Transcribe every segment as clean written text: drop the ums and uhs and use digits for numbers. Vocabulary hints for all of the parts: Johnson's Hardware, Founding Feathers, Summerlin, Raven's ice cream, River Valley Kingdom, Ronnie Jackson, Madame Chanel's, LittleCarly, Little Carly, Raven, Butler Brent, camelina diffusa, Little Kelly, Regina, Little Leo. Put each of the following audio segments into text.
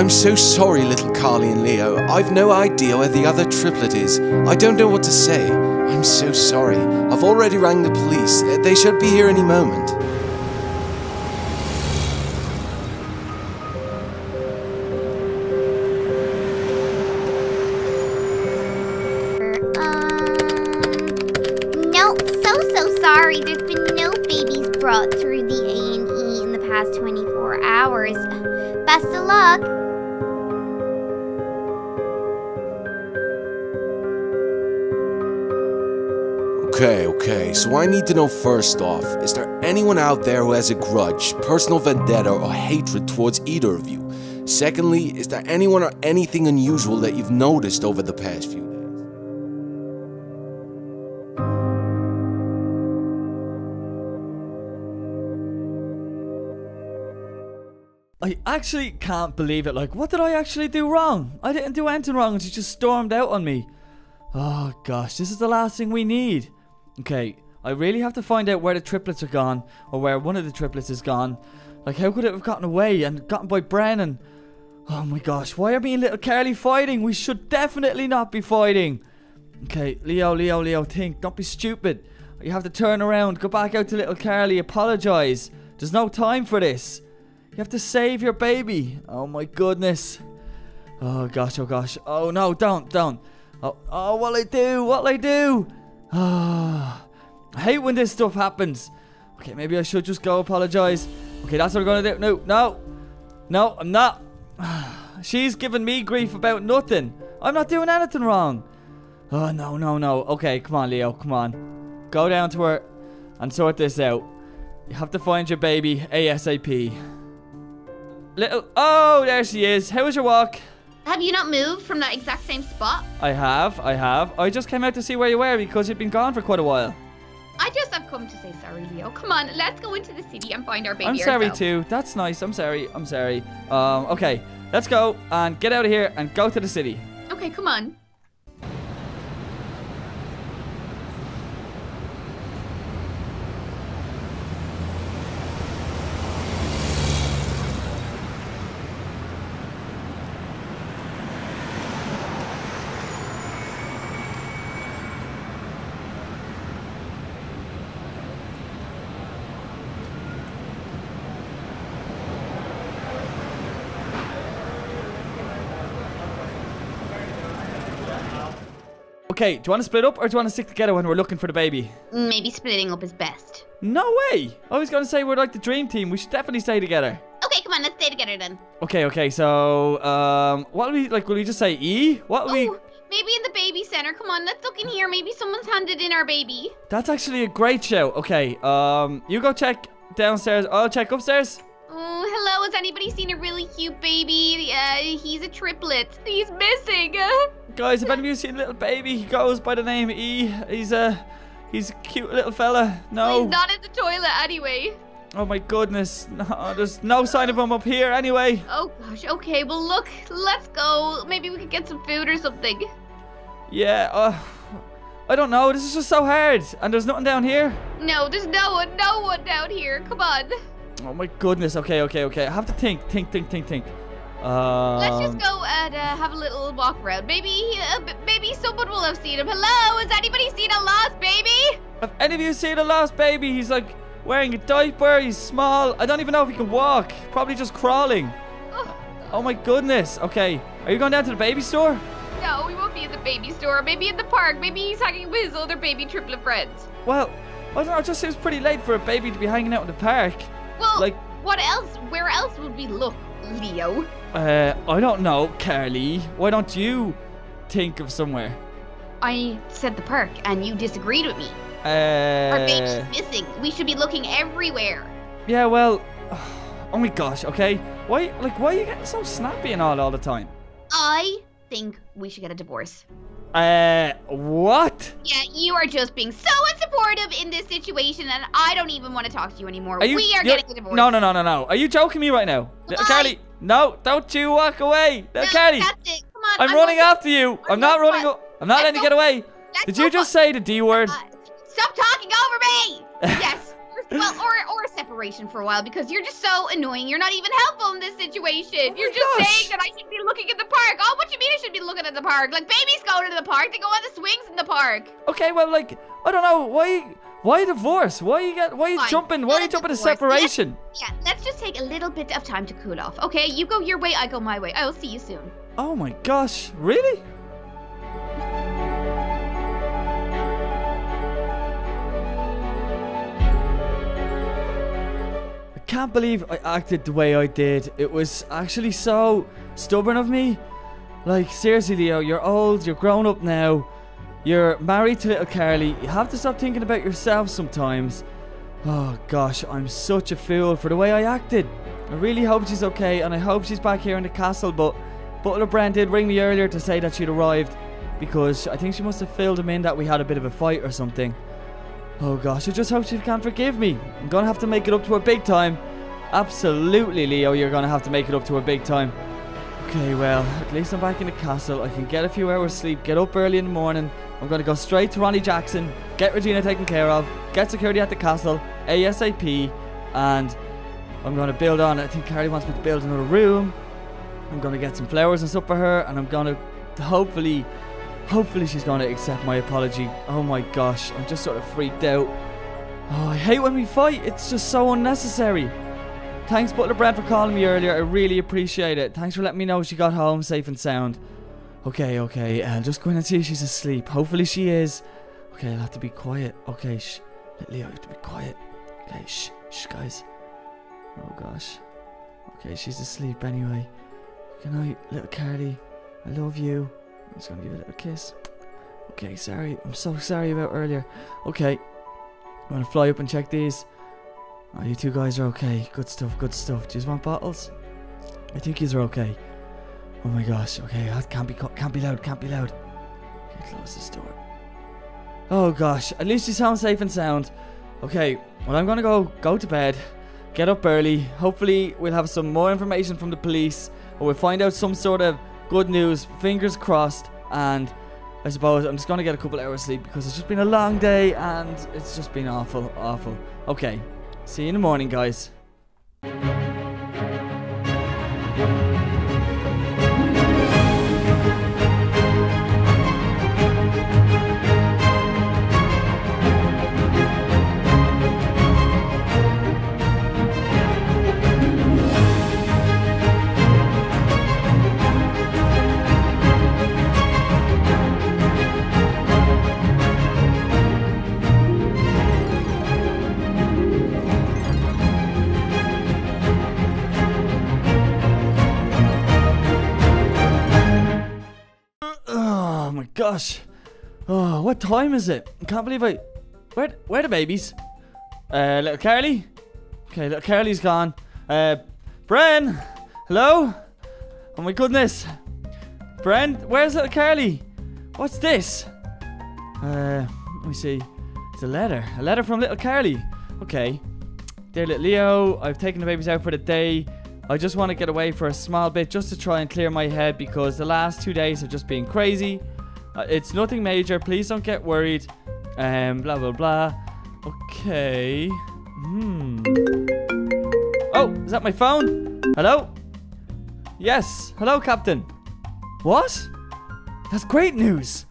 I'm so sorry, little Carly and Leo. I've no idea where the other triplet is. I don't know what to say. I'm so sorry. I've already rang the police. They should be here any moment. No, so sorry. There's been no babies brought through the A&E in the past 24 hours. Best of luck. Okay, so I need to know first off, is there anyone out there who has a grudge, personal vendetta, or hatred towards either of you? Secondly, is there anyone or anything unusual that you've noticed over the past few days? I actually can't believe it. Like, what did I actually do wrong? I didn't do anything wrong, and she just stormed out on me. Oh gosh, this is the last thing we need. Okay, I really have to find out where the triplets are gone, or where one of the triplets is gone. Like, how could it have gotten away and gotten by Brennan? Oh my gosh, why are me and little Carly fighting? We should definitely not be fighting. Okay, Leo, think. Don't be stupid. You have to turn around, go back out to little Carly, apologize. There's no time for this. You have to save your baby. Oh my goodness. Oh gosh. Oh no, don't. Oh, what'll I do? I hate when this stuff happens. Okay, maybe I should just go apologize. Okay, that's what I'm gonna do. No, I'm not. She's giving me grief about nothing. I'm not doing anything wrong. Oh, no. Okay, come on, Leo, come on. Go down to her and sort this out. You have to find your baby ASAP. Oh, there she is. How was your walk? Have you not moved from that exact same spot? I have. I just came out to see where you were because you'd been gone for quite a while. I just have come to say sorry, Leo. Come on, let's go into the city and find our baby. I'm sorry too. That's nice. I'm sorry. Okay, let's go and get out of here and go to the city. Okay, come on. Okay, do you want to split up or do you want to stick together when we're looking for the baby? Maybe splitting up is best. No way! I was going to say we're like the dream team. We should definitely stay together. Okay, come on, let's stay together then. Okay, so, will we just say E? Maybe in the baby center. Come on, let's look in here. Maybe someone's handed in our baby. That's actually a great show. Okay, you go check downstairs. I'll check upstairs. Oh, hello, has anybody seen a really cute baby? He's a triplet. He's missing. Guys, have any of you seen little baby? He goes by the name E. He's a cute little fella. No. He's not in the toilet anyway. Oh my goodness. No, there's no sign of him up here anyway. Oh gosh, okay, well look, let's go. Maybe we could get some food or something. Yeah, I don't know. This is just so hard. And there's nothing down here? No, there's no one down here. Come on. Oh my goodness. Okay. I have to think. Let's just go and have a little walk around. Maybe someone will have seen him. Hello, has anybody seen a lost baby? Have any of you seen a lost baby? He's like wearing a diaper. He's small. I don't even know if he can walk. Probably just crawling. Oh my goodness. Okay, are you going down to the baby store? No, we won't be in the baby store. Maybe in the park. Maybe he's hanging with his older baby triplet friends. Well, I don't know. It just seems pretty late for a baby to be hanging out in the park. Well, like, what else? Where else would we look, Leo? I don't know, Carly. Why don't you think of somewhere? I said the park, and you disagreed with me. Our baby's missing. We should be looking everywhere. Yeah, well, oh my gosh. Okay, why are you getting so snappy and all the time? I think we should get a divorce. What? Yeah, you are just being so unsupportive in this situation, and I don't even want to talk to you anymore. We are getting a divorce. No. Are you joking me right now? Carly, no, don't you walk away. No, Carly, that's it. Come on, I'm running after you. I'm not running. I'm not letting you get away. Did you just say the D word? Stop talking over me. Yes. Well, or separate. operation for a while because you're just so annoying. You're not even helpful in this situation. Oh you're just saying that I should be looking at the park. Oh, what you mean I should be looking at the park? Like, babies go to the park. They go on the swings in the park. Okay, well, like, I don't know. Why divorce? Why are you jumping to separation? Let's just take a little bit of time to cool off. Okay, you go your way, I go my way. I will see you soon. Oh my gosh, really? I can't believe I acted the way I did. It was actually so stubborn of me. Like, seriously, Leo, you're old, you're grown up now. You're married to little Carly. You have to stop thinking about yourself sometimes. Oh gosh, I'm such a fool for the way I acted. I really hope she's okay and I hope she's back here in the castle, but Butler Brent did ring me earlier to say that she'd arrived because I think she must have filled him in that we had a bit of a fight or something. Oh gosh, I just hope she can forgive me. I'm gonna have to make it up to her big time. Absolutely, Leo, you're gonna have to make it up to her big time. Okay, well, at least I'm back in the castle. I can get a few hours sleep, get up early in the morning. I'm going to go straight to Ronnie Jackson, get Regina taken care of, get security at the castle, ASAP, and I'm going to build on. I think Carly wants me to build another room. I'm going to get some flowers and stuff for her, and I'm going to hopefully she's going to accept my apology. Oh my gosh, I'm just sort of freaked out. Oh, I hate when we fight. It's just so unnecessary. Thanks, Butler Brent, for calling me earlier. I really appreciate it. Thanks for letting me know she got home safe and sound. Okay, okay. Just go in and see if she's asleep. Hopefully she is. Okay, I'll have to be quiet. Okay, shh. Leo, I have to be quiet. Okay, shh. Shh, guys. Oh, gosh. Okay, she's asleep anyway. Good night, little Carly. I love you. I'm just going to give you a little kiss. Okay, sorry. I'm so sorry about earlier. Okay. I'm going to fly up and check these. Oh, you two guys are okay. Good stuff, good stuff. Do you want bottles? I think yous are okay. Oh my gosh. Okay, that can't be loud. Can't be loud. Okay, close this door. Oh gosh. At least you sound safe and sound. Okay. Well, I'm gonna go to bed. Get up early. Hopefully, we'll have some more information from the police, or we'll find out some sort of good news. Fingers crossed. And I suppose I'm just gonna get a couple hours sleep because it's just been a long day and it's just been awful, awful. Okay. See you in the morning, guys. Gosh, oh, what time is it? I can't believe Where are the babies? Little Carly? Okay, little Carly's gone. Bren! Hello? Oh my goodness. Bren, where's little Carly? What's this? Let me see. It's a letter. A letter from little Carly. Okay. Dear little Leo, I've taken the babies out for the day. I just want to get away for a small bit just to try and clear my head because the last 2 days have just been crazy. It's nothing major. Please don't get worried. Blah, blah, blah. Okay. Oh, is that my phone? Hello? Yes. Hello, Captain. What? That's great news.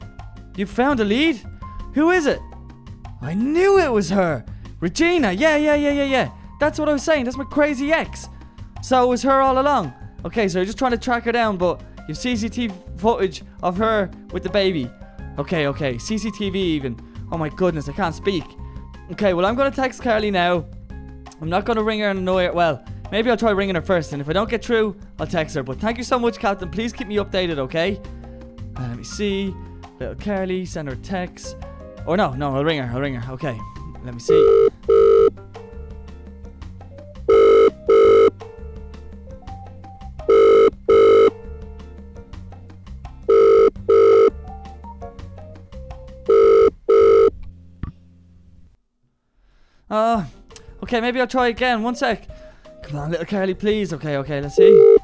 You found a lead? Who is it? I knew it was her. Regina. Yeah. That's what I was saying. That's my crazy ex. So it was her all along. Okay, so you're just trying to track her down, but you've CCTV footage of her with the baby. Okay. CCTV even. Oh my goodness, I can't speak. Okay, well, I'm going to text Carly now. I'm not going to ring her and annoy her. Well, maybe I'll try ringing her first, and if I don't get through, I'll text her. But thank you so much, Captain. Please keep me updated, okay? Let me see. Little Carly, send her a text. Or no, I'll ring her. Okay, let me see. Okay, maybe I'll try again. One sec. Come on, little Carly, please. Okay, let's see.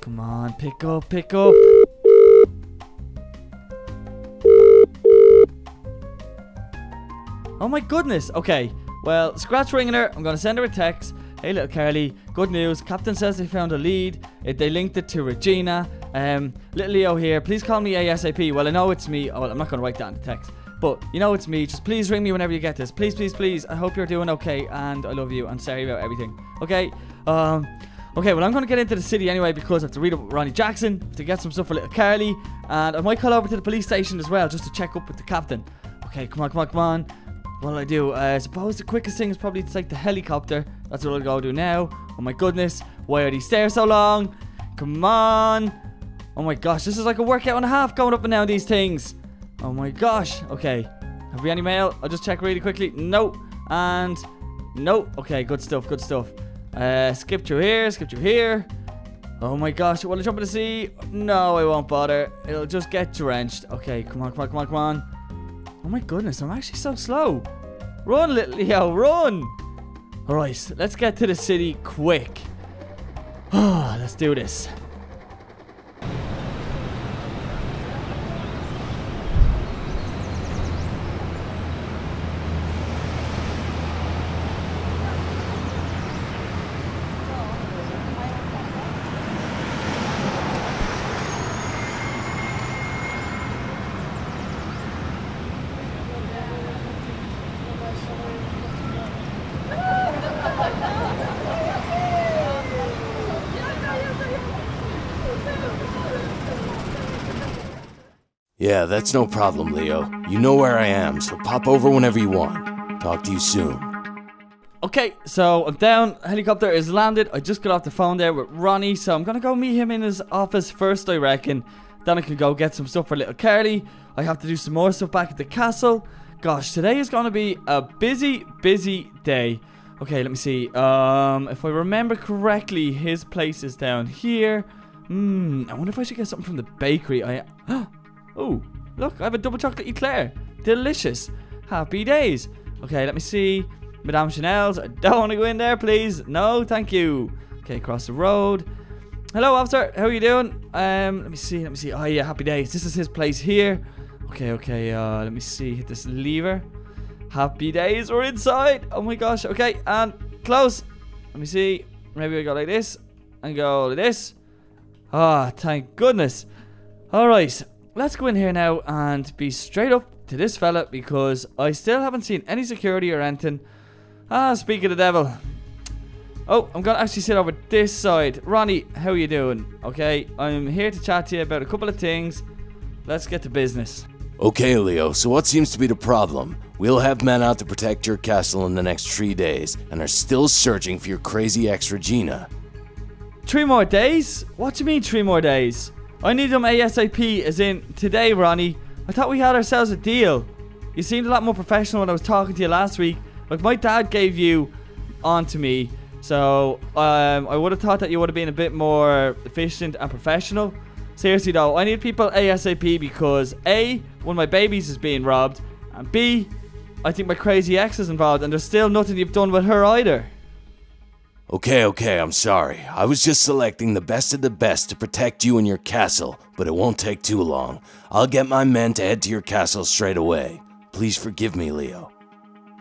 Come on, pick up. Oh my goodness. Okay. Well, scratch ringing her. I'm going to send her a text. Hey, little Carly. Good news. Captain says they found a lead. They linked it to Regina. Little Leo here. Please call me ASAP. Well, I know it's me. Oh, well, I'm not going to write that in the text. But, you know it's me. Just please ring me whenever you get this. Please, please, please. I hope you're doing okay. And I love you. I'm sorry about everything. Okay. Okay, well, I'm going to get into the city anyway because I have to read up with Ronnie Jackson to get some stuff for little Carly. And I might call over to the police station as well just to check up with the captain. Okay, come on, come on, come on. What'll I do? I suppose the quickest thing is probably to take the helicopter. That's what I'll go do now. Oh my goodness. Why are these stairs so long? Come on. Oh my gosh, this is like a workout and a half going up and down these things. Oh my gosh. Okay. Have we any mail? I'll just check really quickly. No. And no. Okay, good stuff, good stuff. Skip through here, skip through here. Oh my gosh, will I jump in the sea? No, I won't bother. It'll just get drenched. Okay, come on, come on, come on, come on. Oh my goodness, I'm actually so slow. Run, little Leo, run. Alright, let's get to the city quick. Oh, let's do this. Yeah, that's no problem, Leo. You know where I am, so pop over whenever you want. Talk to you soon. Okay, so I'm down. Helicopter is landed. I just got off the phone there with Ronnie, so I'm gonna go meet him in his office first, I reckon. Then I can go get some stuff for little Carly. I have to do some more stuff back at the castle. Gosh, today is gonna be a busy, busy day. Okay, let me see. If I remember correctly, his place is down here. I wonder if I should get something from the bakery. Oh, look, I have a double chocolate eclair. Delicious. Happy days. Okay, let me see. Madame Chanel's. I don't want to go in there, please. No, thank you. Okay, across the road. Hello, officer. How are you doing? Let me see. Let me see. Oh, yeah, happy days. This is his place here. Okay, okay. Let me see. Hit this lever. Happy days. We're inside. Oh, my gosh. Okay, and close. Let me see. Maybe we go like this and go like this. Ah, thank goodness. All right. Let's go in here now and be straight up to this fella because I still haven't seen any security or anything. Ah, speak of the devil. Oh, I'm gonna actually sit over this side. Ronnie, how are you doing? Okay, I'm here to chat to you about a couple of things. Let's get to business. Okay, Leo, so what seems to be the problem? We'll have men out to protect your castle in the next 3 days and are still searching for your crazy ex Regina. 3 more days? What do you mean 3 more days? I need them ASAP, as in today, Ronnie. I thought we had ourselves a deal. You seemed a lot more professional when I was talking to you last week. Like, my dad gave you onto me, so I would have thought that you would have been a bit more efficient and professional. Seriously, though, I need people ASAP because A, one of my babies is being robbed, and B, I think my crazy ex is involved, and there's still nothing you've done with her either. Okay, okay, I'm sorry. I was just selecting the best of the best to protect you and your castle, but it won't take too long. I'll get my men to head to your castle straight away. Please forgive me, Leo.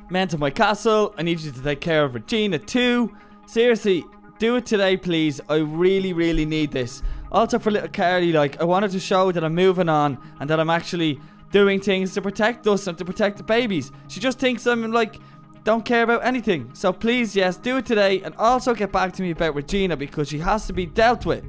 Men to my castle, I need you to take care of Regina too. Seriously, do it today, please. I really, really need this. Also for little Carly, like, I wanted to show that I'm moving on and that I'm actually doing things to protect us and to protect the babies. She just thinks I'm like... don't care about anything. So please, yes, do it today and also get back to me about Regina because she has to be dealt with.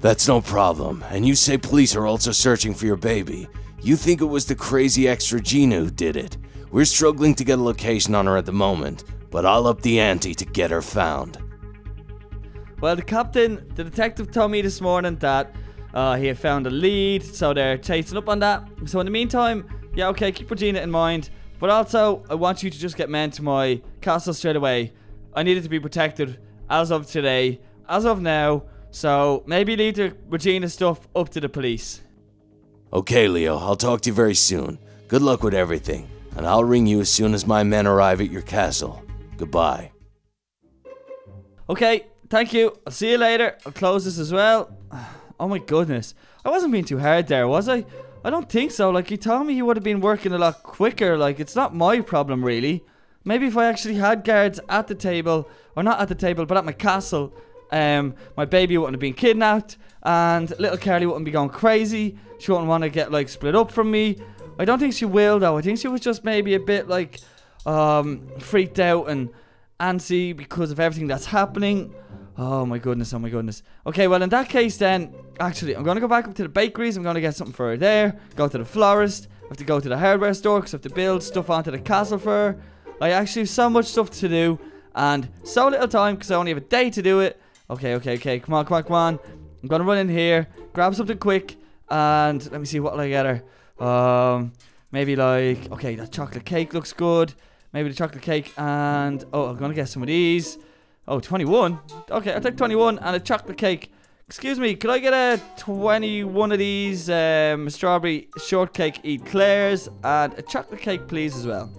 That's no problem. And you say police are also searching for your baby. You think it was the crazy ex Regina who did it. We're struggling to get a location on her at the moment, but I'll up the ante to get her found. Well, the detective told me this morning that he had found a lead, so they're chasing up on that. So in the meantime, yeah, okay, keep Regina in mind. But also, I want you to just get men to my castle straight away. I need it to be protected as of today, as of now. So maybe leave the Regina stuff up to the police. Okay, Leo, I'll talk to you very soon. Good luck with everything, and I'll ring you as soon as my men arrive at your castle. Goodbye. Okay, thank you. I'll see you later. I'll close this as well. Oh my goodness. I wasn't being too hard there, was I? I don't think so. Like, you told me he would have been working a lot quicker. Like, it's not my problem, really. Maybe if I actually had guards at the table, or not at the table, but at my castle, my baby wouldn't have been kidnapped, and little Carly wouldn't be going crazy. She wouldn't want to get, like, split up from me. I don't think she will, though. I think she was just maybe a bit, like, freaked out and antsy because of everything that's happening. Oh my goodness, oh my goodness. Okay, well in that case then, actually, I'm going to go back up to the bakeries. I'm going to get something for her there. Go to the florist. I have to go to the hardware store because I have to build stuff onto the castle for her. I actually have so much stuff to do and so little time because I only have a day to do it. Okay, okay, okay. Come on, come on, come on. I'm going to run in here, grab something quick, and let me see what I get her. Maybe like, okay, that chocolate cake looks good. Maybe the chocolate cake and, oh, I'm going to get some of these. Oh, 21. Okay, I'll take 21 and a chocolate cake. Excuse me, could I get a 21 of these strawberry shortcake eclairs and a chocolate cake, please, as well?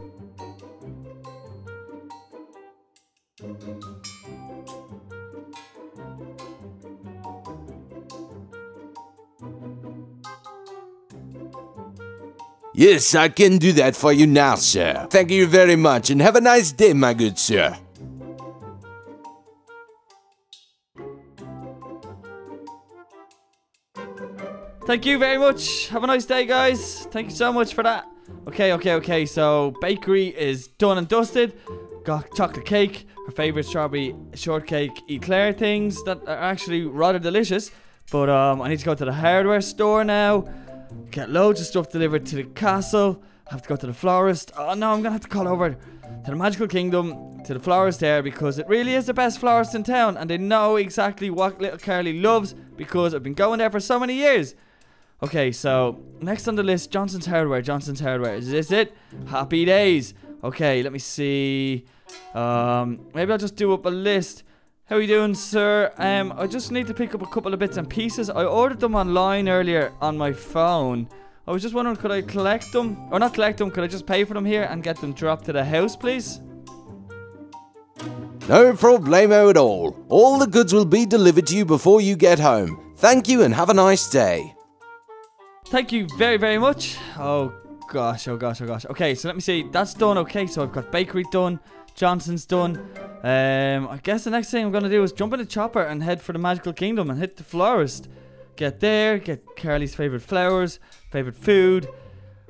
Yes, I can do that for you now, sir. Thank you very much and have a nice day, my good sir. Thank you very much. Have a nice day, guys. Thank you so much for that. Okay, okay, okay. So, bakery is done and dusted. Got chocolate cake. Her favorite strawberry shortcake eclair things that are actually rather delicious. But I need to go to the hardware store now. Get loads of stuff delivered to the castle. I have to go to the florist. Oh, no, I'm going to have to call over to the Magical Kingdom, to the florist there, because it really is the best florist in town. And they know exactly what little Carly loves because I've been going there for so many years. Okay, so next on the list, Johnson's Hardware. Johnson's Hardware. Is this it? Happy days. Okay, let me see. Maybe I'll just do up a list. How are you doing, sir? I just need to pick up a couple of bits and pieces. I ordered them online earlier on my phone. I was just wondering, could I collect them? Or not collect them, could I just pay for them here and get them dropped to the house, please? No problemo at all. All the goods will be delivered to you before you get home. Thank you and have a nice day. Thank you very, very much. Oh, gosh. Oh, gosh. Oh, gosh. Okay, so let me see. That's done. Okay, so I've got bakery done. Johnson's done. I guess the next thing I'm going to do is jump in the chopper and head for the Magical Kingdom and hit the florist. Get there. Get Carly's favorite flowers, favorite food,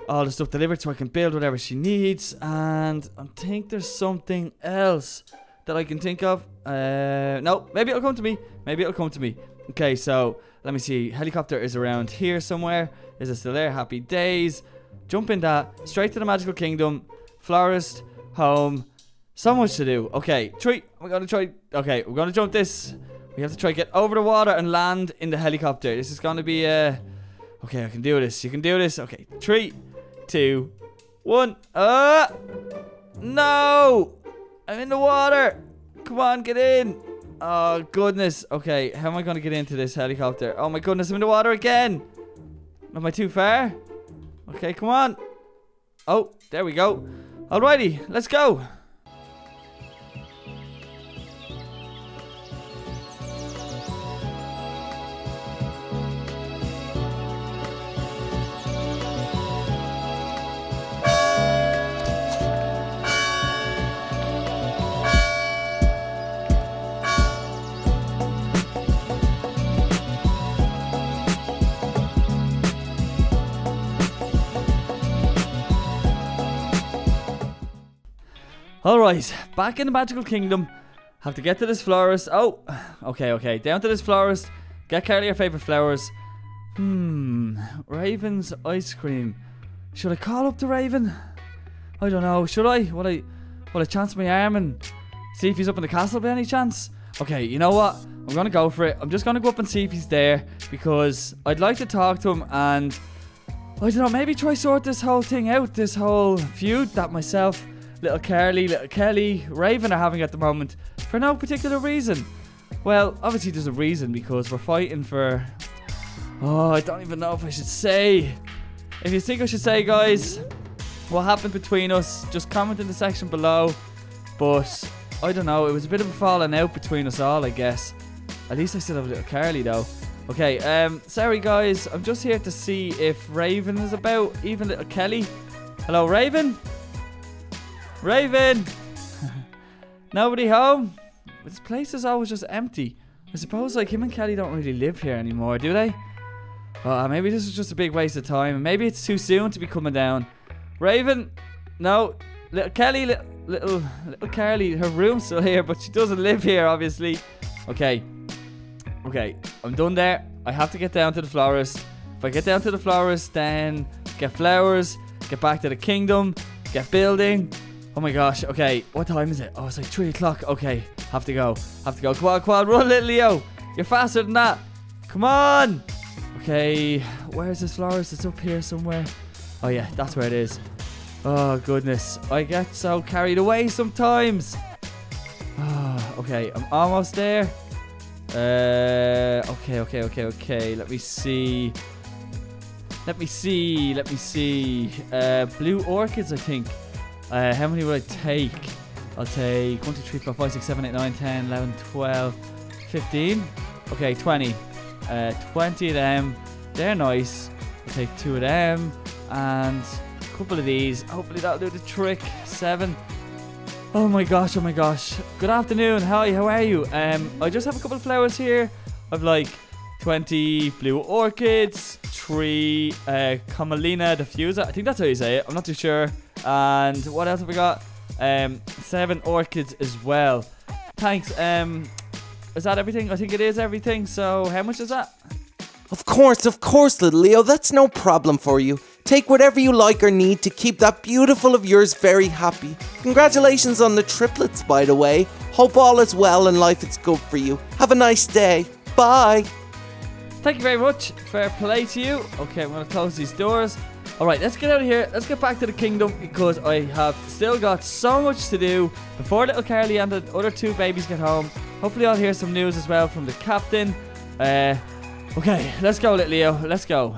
all the stuff delivered so I can build whatever she needs. And I think there's something else that I can think of. No, maybe it'll come to me. Maybe it'll come to me. Okay, so let me see. Helicopter is around here somewhere. Is it still there? Happy days. Jump in that. Straight to the Magical Kingdom. Florist. Home. So much to do. Okay. We're going to try. Okay. We're going to jump this. We have to try to get over the water and land in the helicopter. This is going to be. Okay. I can do this. You can do this. Okay. 3, 2, 1. No. I'm in the water. Come on. Get in. Oh, goodness. Okay, how am I going to get into this helicopter? Oh, my goodness, I'm in the water again. Am I too far? Okay, come on. Oh, there we go. Alrighty, let's go. Alright, back in the Magical Kingdom. Have to get to this florist. Oh, okay, okay. Down to this florist. Get Carly her favorite flowers. Raven's ice cream. Should I call up the Raven? I don't know. Should I? Will I chance my arm and see if he's up in the castle by any chance? Okay, you know what? I'm going to go for it. I'm just going to go up and see if he's there because I'd like to talk to him and I don't know, maybe try sort this whole thing out, this whole feud that myself, little Carly, little Kelly, Raven are having at the moment for no particular reason. Well, obviously there's a reason because we're fighting for... Oh, I don't even know if I should say. If you think I should say, guys, what happened between us, just comment in the section below. But, I don't know, it was a bit of a falling out between us all, I guess. At least I still have little Carly, though. Okay, sorry guys, I'm just here to see if Raven is about, even Little Kelly. Hello, Raven? Raven! Nobody home? This place is always just empty. I suppose, like, him and Kelly don't really live here anymore, do they? Oh, maybe this is just a big waste of time. Maybe it's too soon to be coming down. Raven? No. Little Kelly, little Carly, her room's still here, but she doesn't live here, obviously. Okay. Okay, I'm done there. I have to get down to the florist. If I get down to the florist, then get flowers, get back to the kingdom, get building. Oh my gosh, okay, what time is it? Oh, it's like 3 o'clock. Okay, have to go, have to go. Come on, run, Little Leo. You're faster than that. Come on. Okay, where is this florist? It's up here somewhere. Oh yeah, that's where it is. Oh goodness, I get so carried away sometimes. Oh, okay, I'm almost there. Okay, let me see, blue orchids, I think. How many would I take? I'll take 1, 2, 3, 4, 5, 6, 7, 8, 9, 10, 11, 12, 15, okay, 20, 20 of them, they're nice. I'll take 2 of them, and a couple of these, hopefully that'll do the trick. 7, oh my gosh, oh my gosh. Good afternoon, hi, how are you? I just have a couple of flowers here. I've like 20 blue orchids, 3 camelina diffusa, I think that's how you say it, I'm not too sure. And what else have we got? 7 orchids as well. Thanks, is that everything? I think it is everything, so how much is that? Of course, Little Leo, that's no problem for you. Take whatever you like or need to keep that beautiful of yours very happy. Congratulations on the triplets, by the way. Hope all is well and life is good for you. Have a nice day. Bye. Thank you very much. Fair play to you. Okay, I'm going to close these doors. All right, let's get out of here. Let's get back to the kingdom because I have still got so much to do before Little Carly and the other 2 babies get home. Hopefully I'll hear some news as well from the captain. Okay, let's go, Little Leo. Let's go.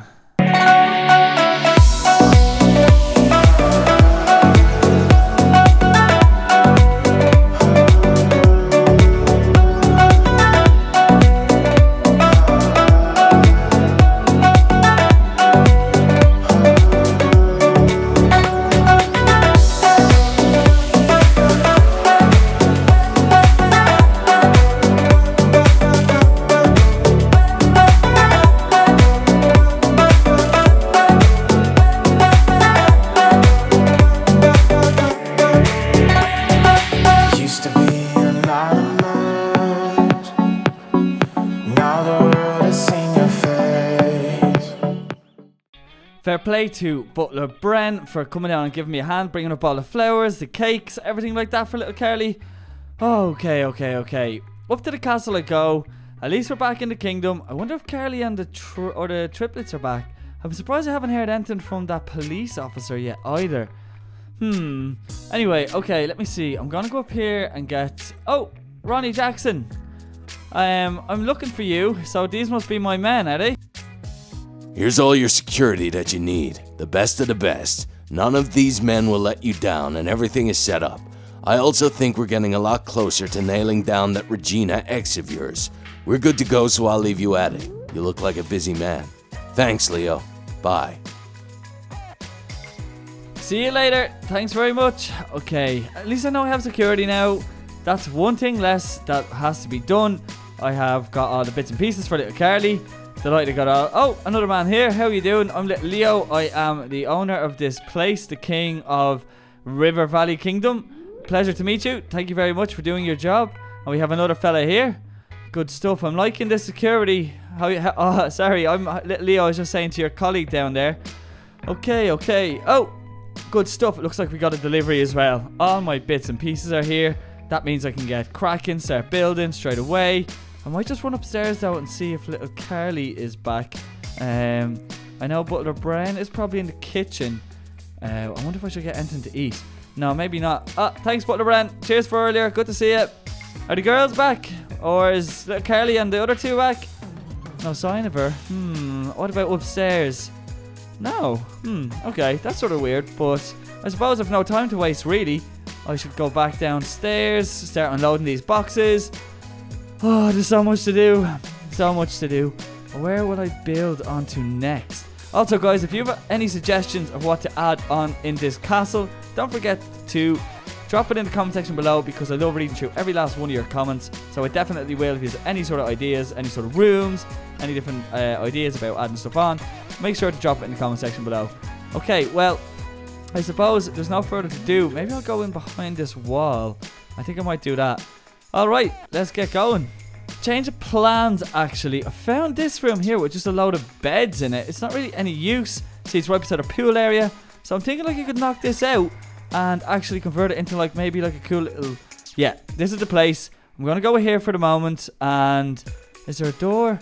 Fair play to Butler Brent for coming down and giving me a hand, bringing up all the flowers, the cakes, everything like that for Little Carly. Okay. Up to the castle I go. At least we're back in the kingdom. I wonder if Carly and the triplets are back. I'm surprised I haven't heard anything from that police officer yet either. Anyway, okay, let me see. I'm gonna go up here and get... Oh, Ronnie Jackson. I'm looking for you, so these must be my men, are they? Here's all your security that you need, the best of the best. None of these men will let you down and everything is set up. I also think we're getting a lot closer to nailing down that Regina ex of yours. We're good to go, so I'll leave you at it. You look like a busy man. Thanks, Leo. Bye. See you later. Thanks very much. Okay, at least I know I have security now. That's one thing less that has to be done. I have got all the bits and pieces for Little Carly. Delighted I got out. Oh, another man here. How you doing? I'm Little Leo. I am the owner of this place, the king of River Valley Kingdom. Pleasure to meet you. Thank you very much for doing your job. And we have another fella here. Good stuff. I'm liking this security. Oh, sorry. I'm Little Leo. I was just saying to your colleague down there. Okay. Oh, good stuff. It looks like we got a delivery as well. All my bits and pieces are here. That means I can get cracking, start building straight away. I might just run upstairs though and see if Little Carly is back. I know Butler Brand is probably in the kitchen. I wonder if I should get anything to eat. No, maybe not. Ah, thanks Butler Brand. Cheers for earlier. Good to see you. Are the girls back? Or is Little Carly and the other 2 back? No sign of her. What about upstairs? No. Okay, that's sort of weird. But I suppose I've no time to waste really. I should go back downstairs, start unloading these boxes. Oh, there's so much to do. Where will I build onto next? Also, guys, if you have any suggestions of what to add on in this castle, don't forget to drop it in the comment section below, because I love reading through every last one of your comments. So I definitely will. If you have any sort of ideas, any sort of rooms, any different ideas about adding stuff on, make sure to drop it in the comment section below. Okay, well, I suppose there's no further to do. Maybe I'll go in behind this wall. I think I might do that. Alright, let's get going. Change of plans, actually. I found this room here with just a load of beds in it. It's not really any use. See, it's right beside a pool area. So I'm thinking like you could knock this out and actually convert it into like maybe like a cool little... Yeah, this is the place. I'm going to go here for the moment. And is there a door?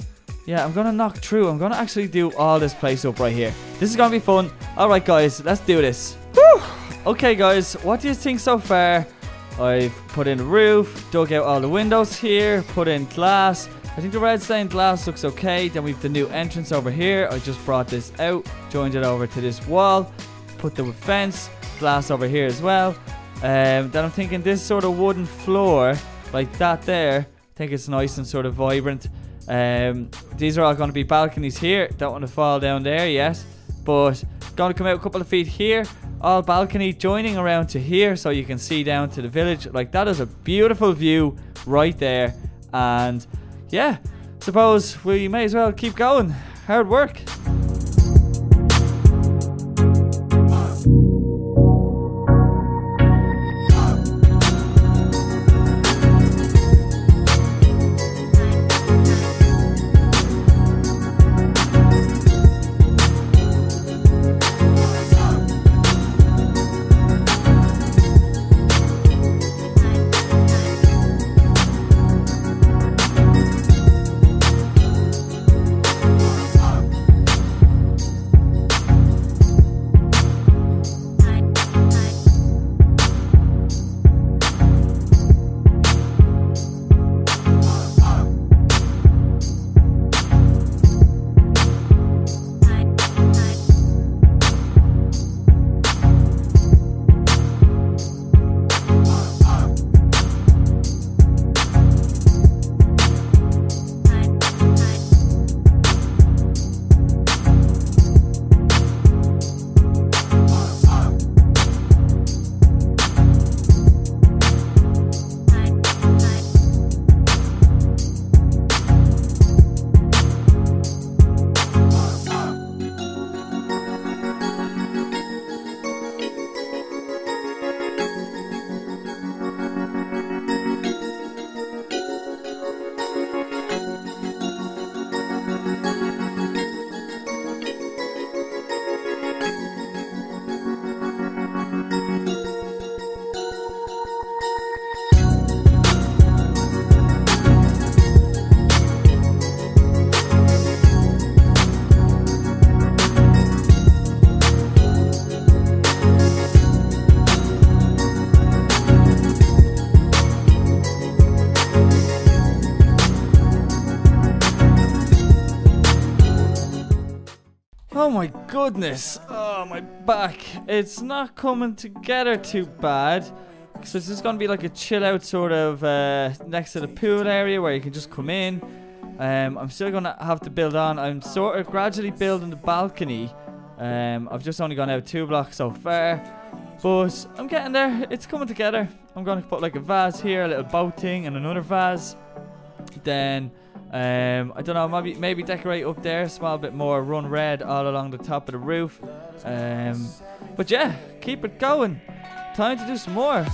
Yeah, I'm going to knock through. I'm going to actually do all this place up right here. This is going to be fun. Alright, guys, let's do this. Whew! Okay, guys, what do you think so far? I've put in a roof, dug out all the windows here, put in glass. I think the red stained glass looks okay. Then we've the new entrance over here. I just brought this out, joined it over to this wall, put the fence, glass over here as well. Then I'm thinking this sort of wooden floor, like that there. I think it's nice and sort of vibrant. These are all going to be balconies here. Don't want to fall down there yet, but going to come out a couple of feet here. All balcony joining around to here, so you can see down to the village. Like, that is a beautiful view right there. And yeah, suppose we may as well keep going. Hard work. Oh my goodness, oh my back, it's not coming together too bad. So this is going to be like a chill out sort of next to the pool area where you can just come in. I'm still going to have to build on. I'm sort of gradually building the balcony. I've just only gone out 2 blocks so far, but I'm getting there, it's coming together. I'm going to put like a vase here, a little boat thing and another vase. Then I don't know, maybe decorate up there a small bit more, run red all along the top of the roof. But yeah, keep it going. Time to do some more.